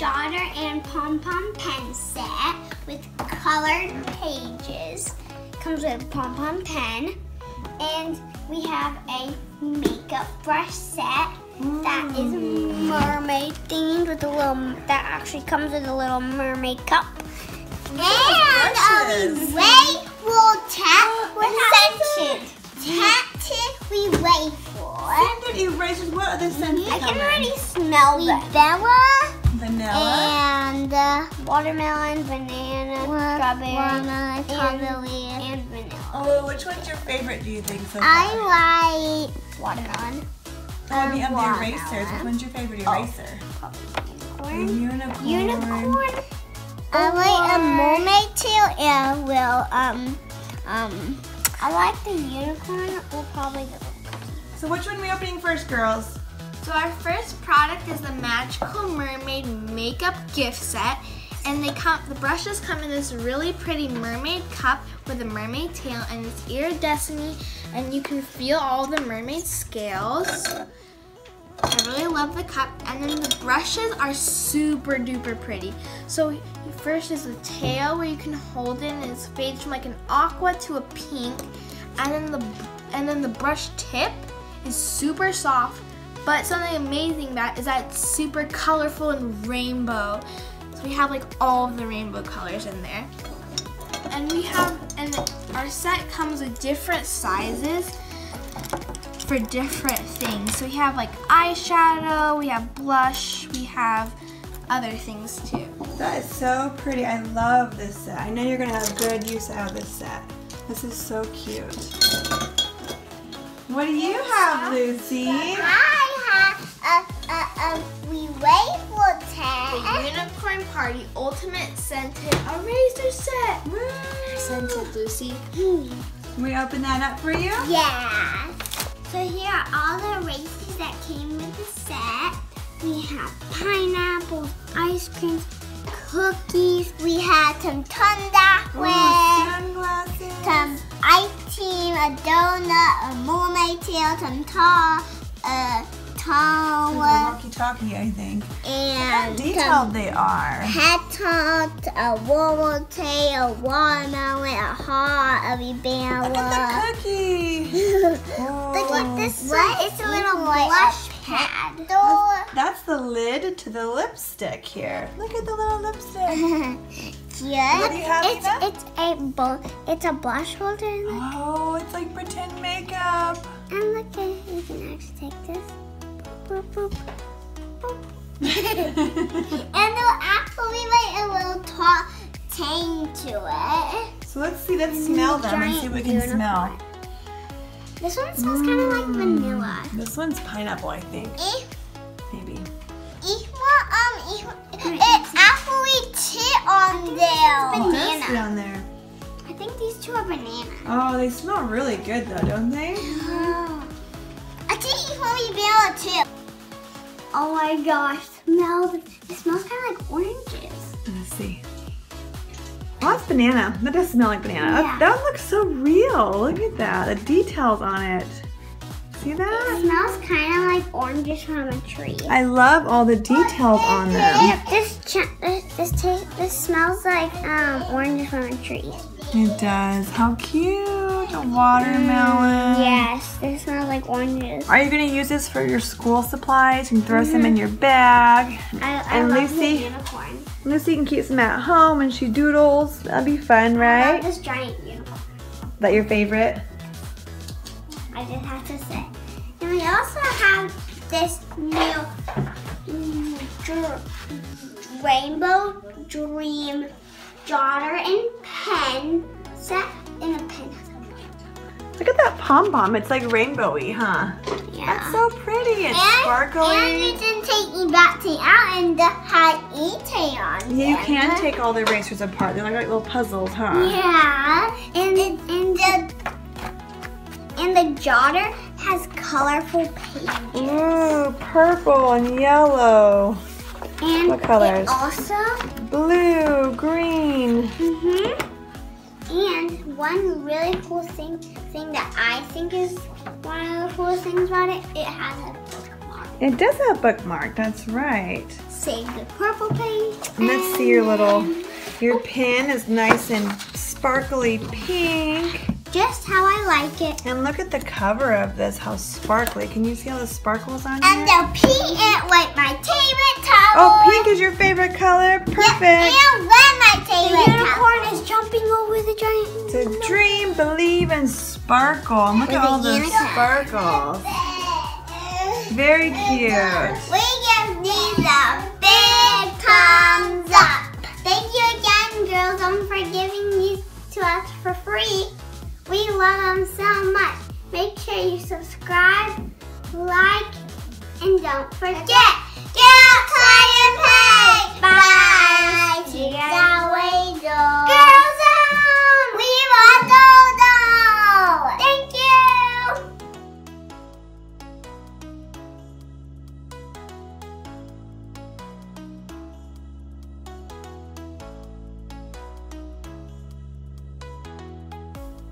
daughter and pom-pom pen set with colored pages. Comes with a pom-pom pen. And we have a makeup brush set that is mermaid themed with a little, that actually comes with a little mermaid cup. And all these wave-wool erasers. What other scents? I can already smell them. Vanilla. And watermelon, banana, strawberry, watermelon, and vanilla. Oh, which one's your favorite, do you think, so far? I like watermelon. I mean, of the erasers, which one's your favorite eraser? Unicorn. Unicorn. I like a mermaid tail, and I like the unicorn. We'll probably go. So which one are we opening first, girls? So our first product is the Magical Mermaid Makeup Gift Set. And the brushes come in this really pretty mermaid cup with a mermaid tail, and it's iridescent, and you can feel all the mermaid scales. I really love the cup. And then the brushes are super duper pretty. So first is the tail, where you can hold it, and it's fades from like an aqua to a pink. And then the brush tip is super soft, but something amazing about it is that it's super colorful and rainbow. So we have like all of the rainbow colors in there. And we have, and our set comes with different sizes for different things. So we have like eyeshadow, we have blush, we have other things too. That is so pretty. I love this set. I know you're gonna have good use out of this set. This is so cute. What do you have, Lucy? I have a wave-wool set. The Unicorn Party Ultimate Scented Eraser Set. Woo! Scented, Lucy. Can we open that up for you? Yeah. So here are all the erasers that came with the set. We have pineapples, ice creams, cookies. We had some sunglasses, some ice cream, a donut, a mermaid tail, some towel. Walkie-talkie, I think. And look how detailed they are. Hat, a wobble tail, a watermelon, a heart, a banana. Look at the cookie. Look at this one. It's a little blush pad. That's the lid to the lipstick here. Look at the little lipstick. Yes. What do you have, Eva? It's a blush holder. Look. Oh, it's like pretend makeup. And look at it. You can actually take this. Boop, boop, boop. And there'll actually be like a little tang to it. So let's see. Let's smell them and see what we can smell. This one smells kind of like vanilla. This one's pineapple, I think. Maybe. It's actually tea on there. Banana on there. I think these two are banana. Oh, they smell really good though, don't they? I think it's probably vanilla too. Oh my gosh, it smells kind of like oranges. Let's see. Oh, that's banana. That does smell like banana. Yeah. That one looks so real. Look at that. The details on it. See that? It smells kind of like oranges from a tree. I love all the details on them. Yep, this smells like oranges from a tree. It does. How cute. A watermelon. Yes, this smells like oranges. Are you going to use this for your school supplies? You can throw some in your bag. I love the unicorn. Lucy can keep some at home and she doodles. That'd be fun, right? I love this giant unicorn. Is that your favorite? I just have to say. And we also have this new rainbow dream daughter and pen set in a pen. Look at that pom-pom. It's like rainbowy, huh? Yeah. That's so pretty. It's sparkly. And you can take the back tail out and the high E tail on. Yeah, you can take all the erasers apart. They're like little puzzles, huh? Yeah. And the jotter has colorful pages. Ooh, purple and yellow. And what colors? Also blue, green. And one really cool thing that I think is one of the coolest things about it, it has a bookmark. It does have a bookmark, that's right. save the purple page. And let's see your little, your pin is nice and sparkly pink. Just how I like it. And look at the cover of this, how sparkly. Can you see all the sparkles on here? And they'll paint it with my favorite color. Oh, pink is your favorite color? Perfect. Yep, and red my favorite color. The unicorn is jumping over the giant. It's a dream, believe, and sparkle. And look at all those sparkles. Very cute. We give these a big thumbs up. Thank you again, Girls On, for giving these to us for free. We love them so much. Make sure you subscribe, like, and don't forget.